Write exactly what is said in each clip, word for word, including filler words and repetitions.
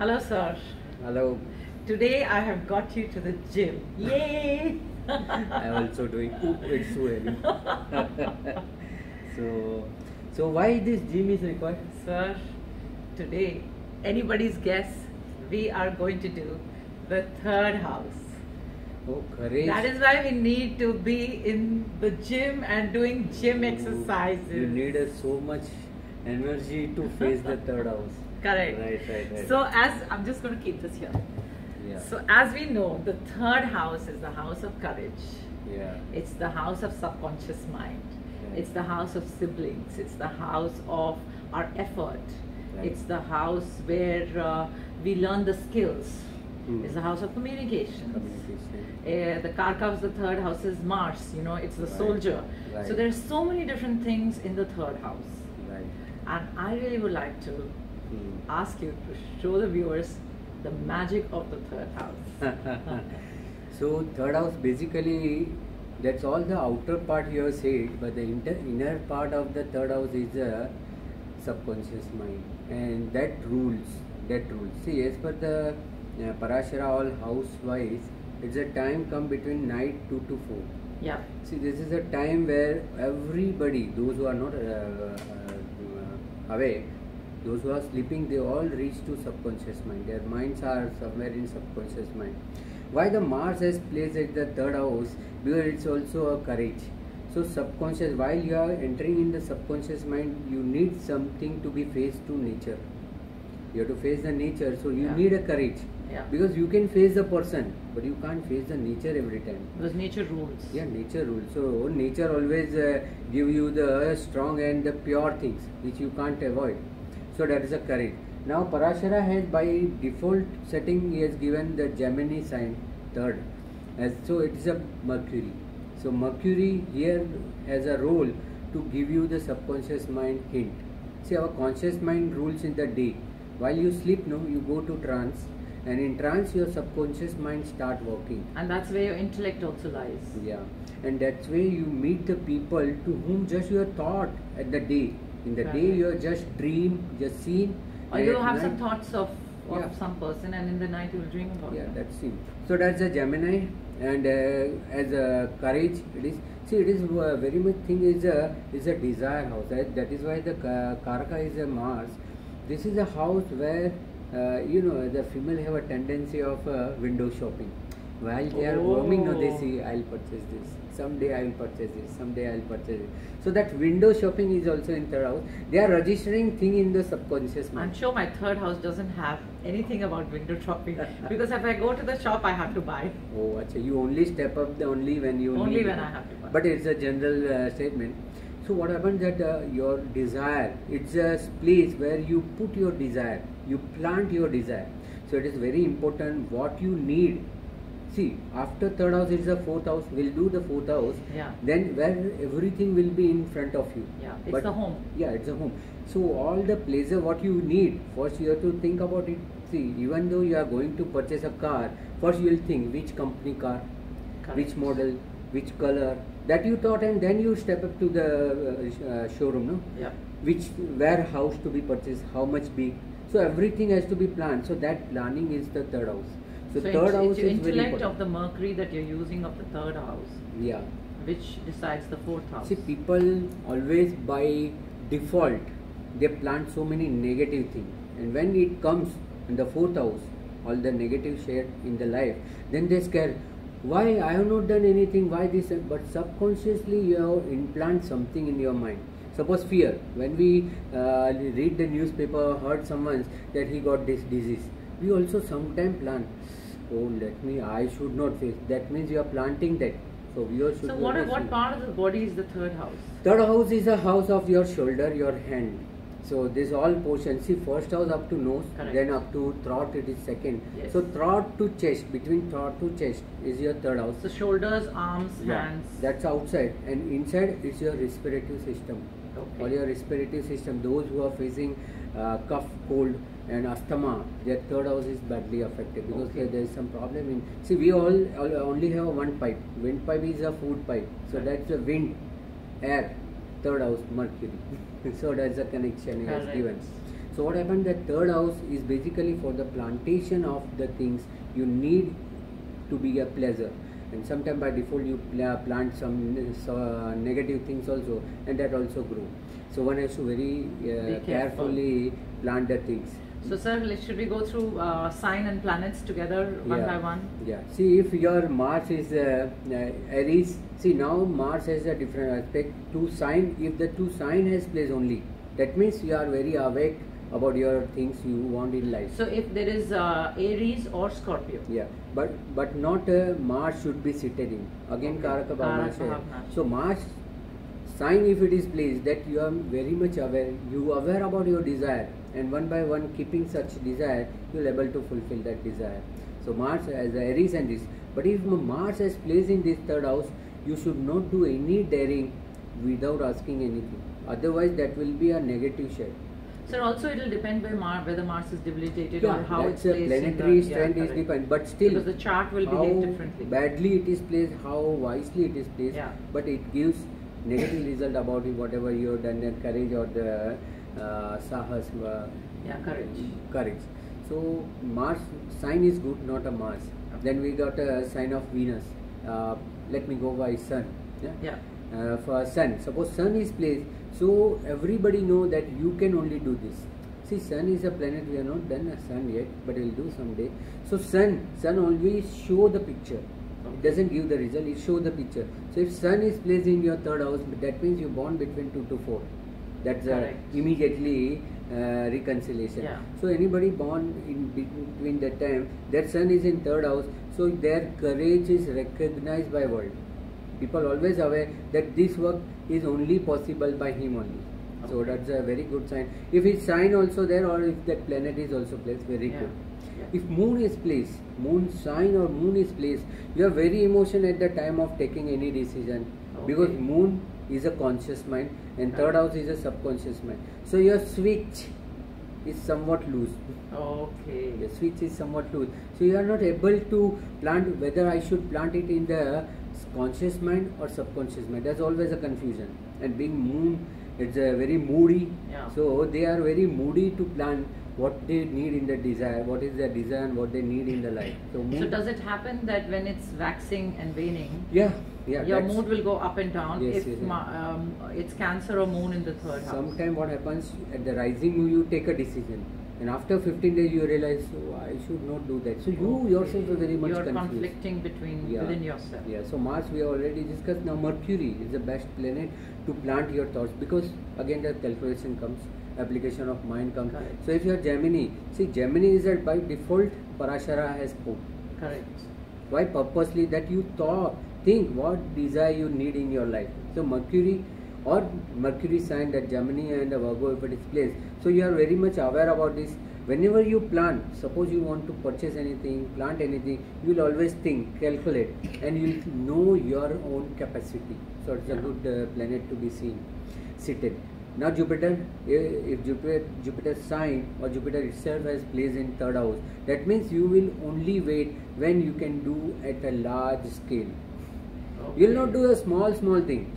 Hello, sir. Hello. Today I have got you to the gym. Yay! I'm also doing. Oop, it's so heavy. so, so why this gym is required, sir? Today, anybody's guess. We are going to do the third house. Oh, courage. That is why we need to be in the gym and doing gym oh, exercises. You need uh, so much energy to face the third house. Correct. Right, right, right. So as I'm just going to keep this here. Yeah. So as we know, the third house is the house of courage. Yeah. It's the house of subconscious mind. Right. It's the house of siblings. It's the house of our effort. Right. It's the house where uh, we learn the skills. Mm. It's the house of communications. Communication. Uh, the Karka of the third house is Mars. You know, it's the right. soldier. Right. So there's so many different things in the third house. Right. And I really would like to mm. ask you to show the viewers the magic of the third house. So third house basically, that's all the outer part you have said, but the inter inner part of the third house is the subconscious mind, and that rules, that rules. See, as per the uh, Parashara, all house-wise, it's a time come between night two to four. Yeah. See, this is a time where everybody, those who are not uh, uh, awake, those who are sleeping, they all reach to subconscious mind. Their minds are somewhere in subconscious mind. Why the Mars is placed at the third house? Because it's also a courage. So subconscious, while you are entering in the subconscious mind, you need something to be faced to nature. You have to face the nature, so you yeah. need a courage. Yeah. Because you can face the person, but you can't face the nature every time. Because nature rules. Yeah, nature rules. So nature always uh, give you the strong and the pure things, which you can't avoid. So that is a courage. Now Parashara has by default setting, he has given the Gemini sign third. As so it is a Mercury. So Mercury here has a role to give you the subconscious mind hint. See, our conscious mind rules in the day. While you sleep, no, you go to trance, and in trance your subconscious mind start working. And that's where your intellect also lies. Yeah. And that's where you meet the people to whom just your thought at the day. In the right. day you just dream, just seen. Or you have night. some thoughts of, of yeah. some person, and in the night you will dream about yeah, it. Yeah, that's it. So that's a Gemini, and uh, as a courage, it is, see it is uh, very much thing is a, is a desire house. That, that is why the uh, Karaka is a Mars. This is a house where, uh, you know, the female have a tendency of uh, window shopping. While they are oh. roaming, no, they see, I'll purchase this, someday I'll purchase this, someday I'll purchase it. So that window shopping is also in third house. They are registering thing in the subconscious mind. I'm sure my third house doesn't have anything about window shopping. Because if I go to the shop, I have to buy. Oh, achha, you only step up the only when you Only need when it. I have to buy. But it's a general uh, statement. So what happens that uh, your desire, it's a place where you put your desire, you plant your desire. So it is very important what you need. See, after third house it's the fourth house. We'll do the fourth house. Yeah. Then where everything will be in front of you. Yeah. It's but, the home. Yeah, it's a home. So all the pleasure what you need, first you have to think about it. See, even though you are going to purchase a car, first you will think which company car, Correct. which model, which color. That you thought, and then you step up to the uh, showroom, no? Yeah. Which where house to be purchased, how much big. So everything has to be planned. So that planning is the third house. So, so third house is your intellect of the Mercury that you're using of the third house. Yeah. Which decides the fourth house. See, people always by default, they plant so many negative things. And when it comes in the fourth house, all the negative share in the life, then they scare, why I have not done anything, why this? But subconsciously you have implant something in your mind. Suppose fear. When we uh, read the newspaper, heard someone that he got this disease. We also sometimes plant. Oh, let me, I should not face. That means you are planting that. So, we all should So, what, what part of the body is the third house? Third house is the house of your shoulder, your hand. So, this all portion. See, first house up to nose, Correct. then up to throat, it is second. Yes. So, throat to chest, between throat to chest is your third house. So, shoulders, arms, yeah. hands. That's outside. And inside, it's your respiratory system. Okay. All your respiratory system, those who are facing uh, cough, cold, and asthma, their third house is badly affected because okay. there is some problem in. See, we all, all only have one pipe. Wind pipe is a food pipe, so that's the wind, air, third house, Mercury. So that's a connection he has given. So what happened, that third house is basically for the plantation of the things you need to be a pleasure, and sometimes by default you plant some uh, negative things also, and that also grow. So one has to very uh, careful. carefully plant the things. So sir, should we go through uh, sign and planets together one yeah. by one? Yeah. See, if your Mars is uh, uh, Aries, see now Mars has a different aspect to sign. If the two sign has place only, that means you are very awake about your things you want in life. So if there is uh, Aries or Scorpio. Yeah, but but not uh, Mars should be seated in. Again, Karaka Bhavna. So Mars sign, if it is placed, that you are very much aware, you are aware about your desire, and one by one keeping such desire, you will able to fulfill that desire. So Mars as Aries and this. But if Mars is placed in this third house, you should not do any daring without asking anything. Otherwise, that will be a negative share. So also it will depend by Mar whether Mars is debilitated yeah, or how it's placed. Planetary strength yeah, is dependent, but still because the chart will behave differently. Badly it is placed, how wisely it is placed, yeah. but it gives negative result about it, whatever you have done, the courage or the uh, sahas. Uh, yeah, courage. Courage. So Mars sign is good, not a Mars. Okay. Then we got a sign of Venus. Uh, let me go by Sun. Yeah. yeah. Uh, for Sun, suppose Sun is placed, so everybody know that you can only do this. See, Sun is a planet, we are not done a Sun yet, but we will do someday. So Sun, Sun always show the picture. It doesn't give the result, it show the picture. So if Sun is placed in your third house, that means you born between two to four. That's a immediately uh, reconciliation. Yeah. So anybody born in between that time, that Sun is in third house, so their courage is recognized by world. People always aware that this work is only possible by him only. Okay. So that's a very good sign. If his sign also there, or if that planet is also placed, very yeah. good. Yeah. If moon is placed, moon sign or moon is placed, you are very emotional at the time of taking any decision. Okay. Because moon is a conscious mind and third house is a subconscious mind. So your switch is somewhat loose. Okay. The switch is somewhat loose. So you are not able to plant whether I should plant it in the conscious mind or subconscious mind. There's always a confusion, and being moon, it's a very moody, yeah. so they are very moody to plan what they need in the desire, what is their desire and what they need in the life. So, moon, so does it happen that when it's waxing and waning, yeah, yeah, your mood will go up and down? Yes, if yes, yes. Um, it's Cancer or moon in the third house. Sometimes what happens, at the rising moon you take a decision, and after fifteen days you realize, so I should not do that. So you okay. yourself are very much You're confused. You're conflicting between yeah. within yourself. Yeah. So Mars we already discussed. Now Mercury is the best planet to plant your thoughts, because again the calculation comes, application of mind comes. Correct. So if you are Gemini, see Gemini is that by default Parashara has hope. Correct. Why purposely that you thought, think what desire you need in your life. So Mercury or Mercury sign, that Gemini and the Virgo, if it is placed, so you are very much aware about this. Whenever you plan, suppose you want to purchase anything, plant anything, you will always think, calculate, and you will know your own capacity. So it's yeah. a good uh, planet to be seen, seated. Now Jupiter, if Jupiter, Jupiter sign or Jupiter itself has placed in third house, that means you will only wait when you can do at a large scale. Okay. You will not do a small, small thing.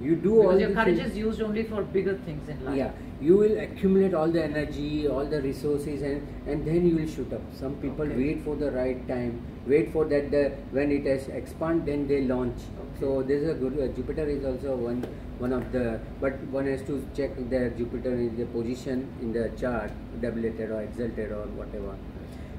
You do because all your courage is used only for bigger things in life. Yeah, you will accumulate all the energy, all the resources, and, and then you will shoot up. Some people okay. wait for the right time, wait for that the, when it has expand, then they launch. Okay. So this is a good. Uh, Jupiter is also one one of the, but one has to check that Jupiter is the position in the chart, debilated or exalted or whatever.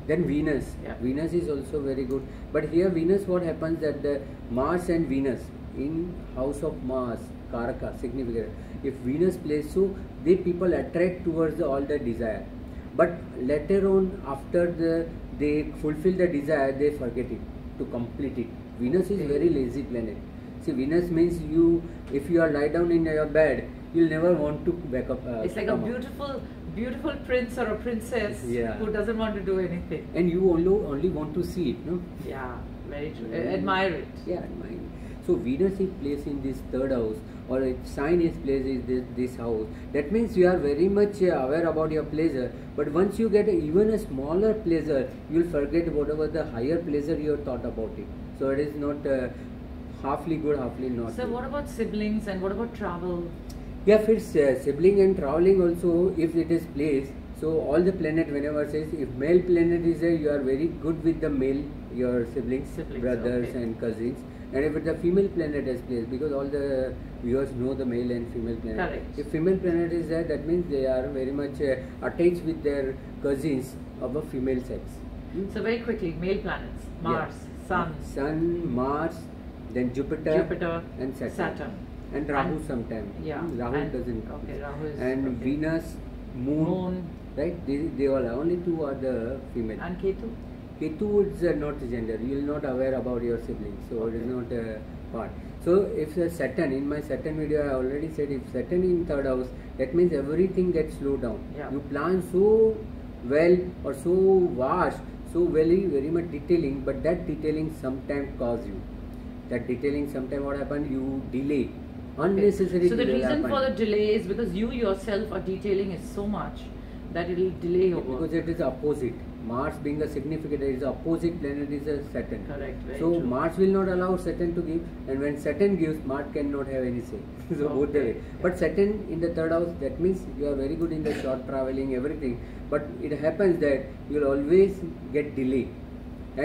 Then Venus, yeah. Venus is also very good. But here Venus, what happens that the Mars and Venus. In house of Mars, Karaka, significant. If Venus plays, so they people attract towards the, all the desire. But later on, after the, they fulfill the desire, they forget it, to complete it. Venus is very lazy planet. See, Venus means you, if you are lie down in your bed, you'll never want to back up. Uh, it's like a beautiful, beautiful prince or a princess yeah. who doesn't want to do anything. And you only, only want to see it, no? Yeah, very true. Mm. Admire it. Yeah, admire it. So Venus is placed in this third house, or if sign is placed in this, this house, that means you are very much aware about your pleasure. But once you get a, even a smaller pleasure, you will forget whatever the higher pleasure you have thought about it. So it is not uh, halfly good, halfly not. So good. What about siblings and what about travel? या फिर sibling and travelling also if it is place. So all the planet whenever says if male planet is there, you are very good with the male, your siblings, siblings brothers okay. and cousins. And if the female planet is placed, because all the viewers know the male and female planet. Correct. If female planet is there, that means they are very much uh, attached with their cousins of a female sex. Hmm? So very quickly, male planets, Mars, yeah. Sun. Sun, Mars, then Jupiter, Jupiter and Saturn. Saturn. And Rahu sometimes. Yeah. Hmm? Rahu and, doesn't come. Okay, Rahu is, and okay. Venus, Moon. Moon. Right, they, they all are, only two are the female. And Ketu? Ketu is uh, not gender, you will not aware about your siblings, so okay. it is not a uh, part. So if uh, Saturn, in my Saturn video I already said, if Saturn in third house, that means everything gets slowed down. Yeah. You plan so well or so vast, so very, very much detailing, but that detailing sometimes causes you. That detailing sometimes what happens, you delay. Unnecessary okay. So the reason happen. for the delay is because you yourself are detailing is so much. That it will delay your work. Because it is opposite. Mars being a significant, it is opposite planet is a Saturn. Correct. Very so true. Mars will not allow Saturn to give, and when Saturn gives, Mars cannot have any say. So okay. both the way. But Saturn in the third house, that means you are very good in the short traveling, everything. But it happens that you will always get delay,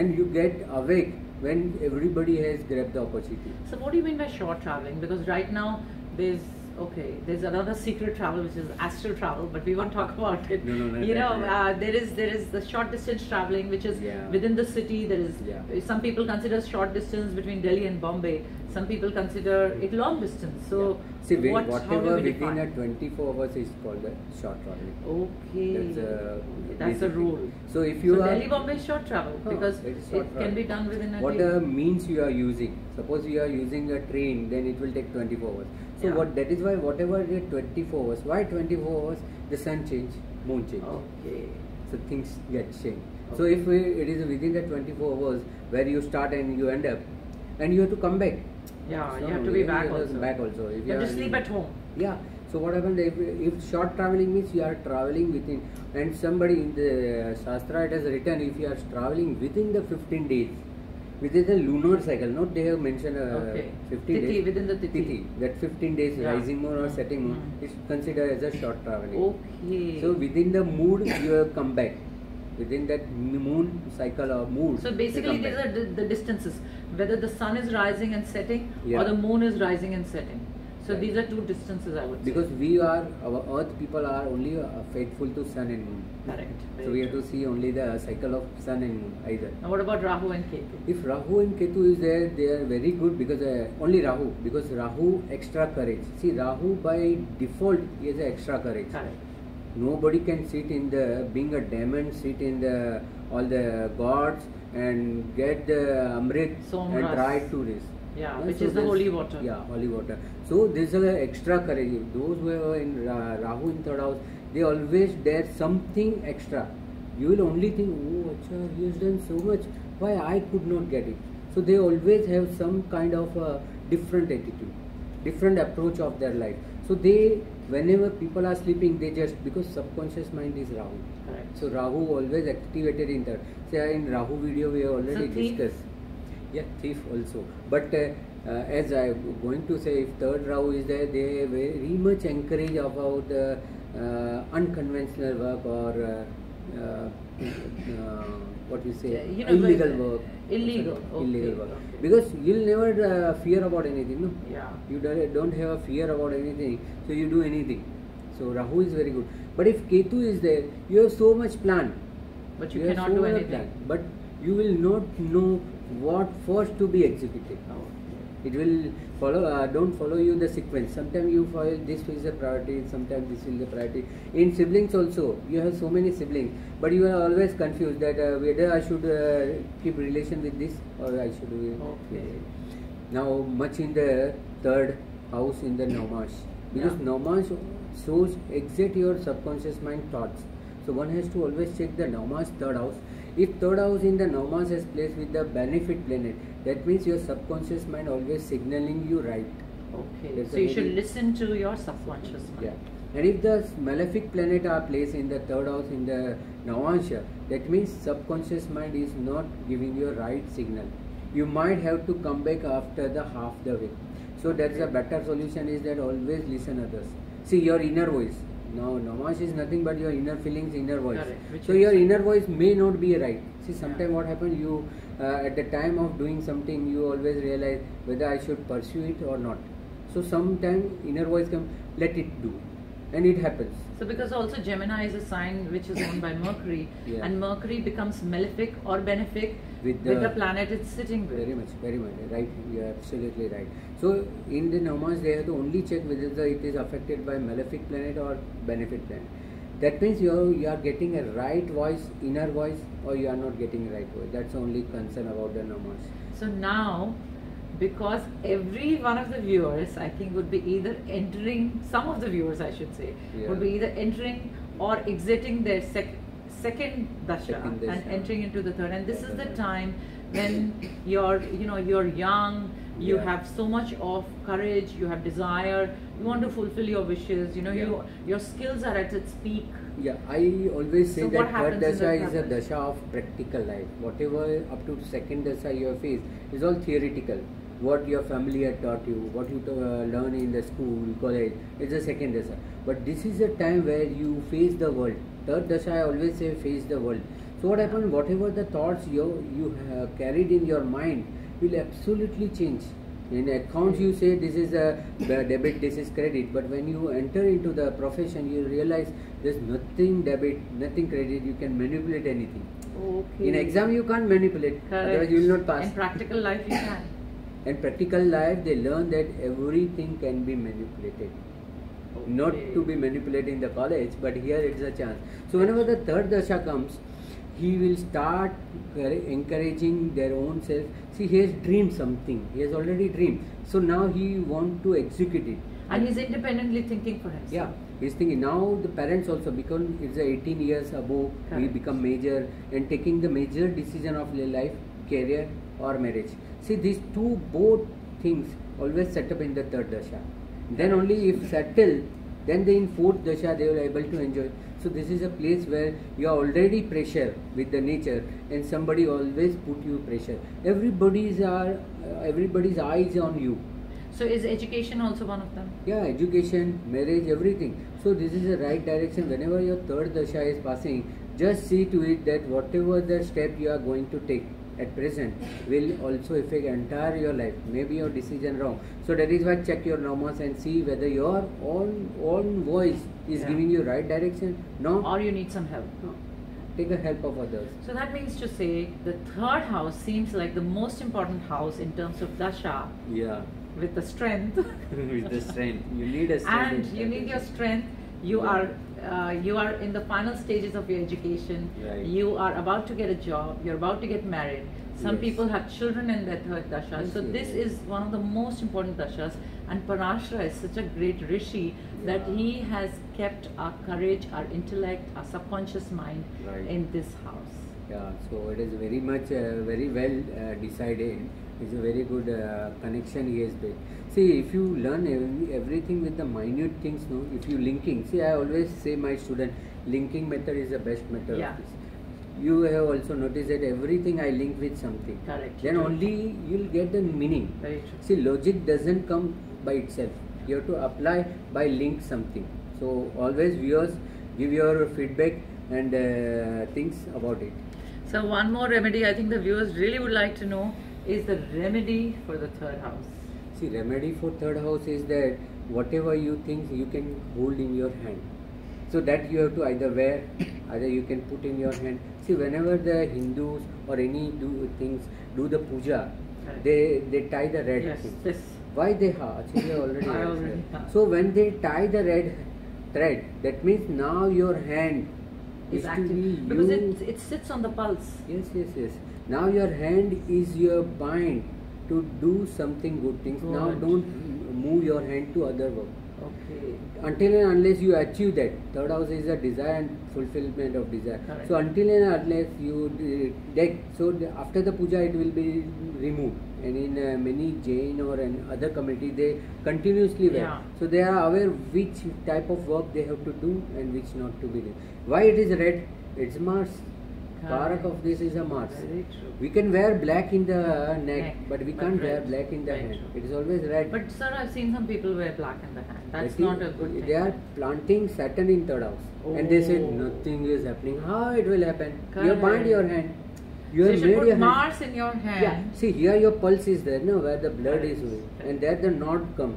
and you get awake when everybody has grabbed the opportunity. So what do you mean by short traveling? Because right now there's Okay, there's another secret travel which is astral travel, but we won't talk about it. No, no, no, you know, uh, there is there is the short distance traveling which is yeah. within the city. There is yeah. some people consider short distance between Delhi and Bombay. Some people consider it long distance. So yeah. see, what, whatever within a twenty-four hours is called the short traveling. Okay, that's, a, that's the rule. So if you so are Delhi Bombay is short travel oh, because short it travel. can be done within a what day. means you are using. Suppose you are using a train, then it will take twenty-four hours. So yeah. what that is why whatever the twenty-four hours, why twenty-four hours? The sun change, moon change. Okay. So things get changed. Okay. So if we, it is within the twenty-four hours where you start and you end up, and you have to come back. Yeah, so you have to be back also. Back also. If you, you have to sleep in, at home. Yeah. So what happens if, if short traveling means you are traveling within, and somebody in the Shastra it has written if you are traveling within the fifteen days. Within the lunar cycle, not they have mentioned uh, okay. fifteen tithi, days. Within the tithi. tithi. That fifteen days yeah. rising moon or setting moon mm. is considered as a short traveling. Okay. So within the mood you have come back. Within that moon cycle or mood. So basically these back. are the distances. Whether the sun is rising and setting yeah. or the moon is rising and setting. So right. these are two distances I would because say. Because we are, our earth people are only uh, faithful to sun and moon. Correct. Very so we have true. to see only the cycle of sun and moon either. Now what about Rahu and Ketu? If Rahu and Ketu is there, they are very good because uh, only Rahu. Because Rahu extra courage. See Rahu by default is extra courage. Correct. Nobody can sit in the, being a diamond, sit in the all the gods and get the Amrit Somras. and try to this. Yeah, yeah, which so is the holy water. Yeah, holy water. So this is an extra courage. Those who are in uh, Rahu in third house, they always dare something extra. You will only think, oh, achha, he has done so much. Why I could not get it? So they always have some kind of uh, different attitude, different approach of their life. So they, whenever people are sleeping, they just, because subconscious mind is Rahu. Right. So Rahu always activated in third. So in Rahu video we have already so discussed. Yeah, thief also. But uh, uh, as I am going to say, if third Rahu is there, they very much encourage about uh, uh, unconventional work or uh, uh, uh, what you say, you know, illegal work. Illegal. Okay. Illegal work. Okay. Because you will never uh, fear about anything. No? Yeah. You don't have a fear about anything, so you do anything. So Rahu is very good. But if Ketu is there, you have so much plan. But you, you cannot so do anything. Plan, but you will not know what first to be executed. Oh, okay. It will follow, uh, don't follow you the sequence. Sometimes you follow this is the priority, sometimes this is the priority. In siblings also, you have so many siblings, but you are always confused that uh, whether I should uh, keep relation with this or I should do uh, okay. Now much in the third house in the Navamsa. Because yeah. Navamsa shows exit your subconscious mind thoughts. So one has to always check the Navamsa third house. If third house in the Navamsa is placed with the benefit planet, that means your subconscious mind always signaling you right. Okay. That's so you should listen to your subconscious mind. Yeah. And if the malefic planet are placed in the third house in the Navamsa, that means subconscious mind is not giving you a right signal. You might have to come back after the half the way. So that's okay. a better solution is that always listen others. See your inner voice. Now, Namash is nothing but your inner feelings, inner voice. Correct. So your inner voice may not be right. See, sometimes yeah. what happens, you uh, at the time of doing something, you always realize whether I should pursue it or not. So sometimes inner voice comes, let it do, and it happens. So because also Gemini is a sign which is owned by Mercury, yeah. and Mercury becomes malefic or benefic with the, with the planet it's sitting with. Very much, very much, right, you are absolutely right. So in the Navamsa they have to only check whether the, it is affected by malefic planet or benefic planet. That means you are, you are getting a right voice, inner voice, or you are not getting right voice. That's the only concern about the Navamsa. So now, because every one of the viewers, I think, would be either entering, some of the viewers I should say, yeah. would be either entering or exiting their sec second dasha second and entering into the third. And this yeah. is the time when you're, you know, you're young, you yeah. have so much of courage, you have desire, you want to fulfill your wishes, you know, yeah. you, your skills are at its peak. Yeah, I always say so that third dasha is a dasha of practical life. Whatever up to second dasha you have faced is all theoretical. What your family had taught you, what you uh, learn in the school, college, it's a second dasha. But this is a time where you face the world. Third dasha, I always say, face the world. So what happens, whatever the thoughts you, you uh, carried in your mind will absolutely change. In accounts you say this is a debit, this is credit, but when you enter into the profession you realize there's nothing debit, nothing credit, you can manipulate anything. Okay. In exam you can't manipulate, Correct. Otherwise you will not pass. In practical life you can. In practical life they learn that everything can be manipulated. Okay. Not to be manipulated in the college, but here it's a chance. So whenever the third dasha comes, he will start encouraging their own self. See, he has dreamed something. He has already dreamed. So now he wants to execute it. And he's independently thinking for himself. Yeah, he's thinking. Now the parents also, because it's eighteen years above, Correct. We become major and taking the major decision of life, career or marriage. See, these two, both things always set up in the third dasha. Then only if settled, then they in fourth dasha they were able to enjoy. So this is a place where you are already pressure with the nature and somebody always put you pressure. Everybody's are, everybody's eyes on you. So is education also one of them? Yeah, education, marriage, everything. So this is the right direction. Whenever your third dasha is passing, just see to it that whatever the step you are going to take at present will also affect entire your life. Maybe your decision wrong. So that is why check your Navamsa and see whether your own own voice is yeah. giving you right direction. No. Or you need some help. No. Take the help of others. So that means to say the third house seems like the most important house in terms of dasha. Yeah. With the strength. With the strength. You need a strength. And you need your strength. You yeah. are. Uh, you are in the final stages of your education, right. you are about to get a job, you are about to get married. Some yes. people have children in their third dasha. Yes, so yes, this yes. is one of the most important dashas, and Parashara is such a great rishi yeah. that he has kept our courage, our intellect, our subconscious mind right. in this house. Yeah, so it is very much, uh, very well uh, decided. It's a very good uh, connection he has made. See, if you learn every, everything with the minute things, no? If you linking, see, I always say my student, linking method is the best method yeah. of this. You have also noticed that everything I link with something. Correct. Then Correct. Only you'll get the meaning. Very true. See, logic doesn't come by itself. You have to apply by link something. So always viewers, give your feedback and uh, things about it. So one more remedy I think the viewers really would like to know is the remedy for the third house. See, remedy for third house is that whatever you think you can hold in your hand. So that you have to either wear, either you can put in your hand. See, whenever the Hindus or any do things do the puja, right. they, they tie the red yes, thing. This. Why they have? Actually, they already I already have. So when they tie the red thread, that means now your hand is, is active. To be because it, it sits on the pulse. Yes, yes, yes. Now your hand is your bind to do something good things. Good. Now don't move your hand to other work. Okay. Until and unless you achieve that. Third house is a desire and fulfillment of desire. Correct. So until and unless you deck. So after the puja it will be removed. And in uh, many Jain or in other community they continuously wear. Yeah. So they are aware which type of work they have to do and which not to be done. Why it is red? It's Mars. Parak of this is a Mars. We can wear black in the neck, neck but we but can't red, wear black in the red. hand. It is always red. But sir, I've seen some people wear black in the hand. That's not a good thing. They are planting Saturn in third house. Oh. And they say nothing is happening. How it will happen? Correct. You bind your hand. You, so you should put your Mars hand. in your hand. Yeah. See, here your pulse is there, no, where the blood right. is going. Right. And there the knot come.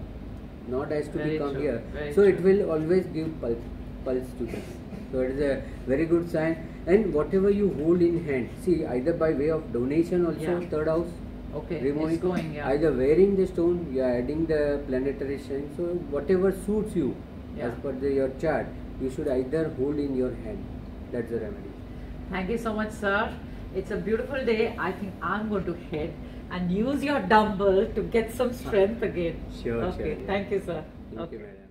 Knot has to Very become true. here. Very so true. It will always give pulse, pulse to this. So it is a very good sign. And whatever you hold in hand, see, either by way of donation also, yeah. third house, okay, it's going, yeah. either wearing the stone, you are adding the planetary sign. So whatever suits you, yeah. as per the, your chart, you should either hold in your hand. That's the remedy. Thank you so much, sir. It's a beautiful day. I think I'm going to head and use your dumbbell to get some strength again. Sure, okay, sure. Okay, yeah. Thank you, sir. Thank okay. you, madam.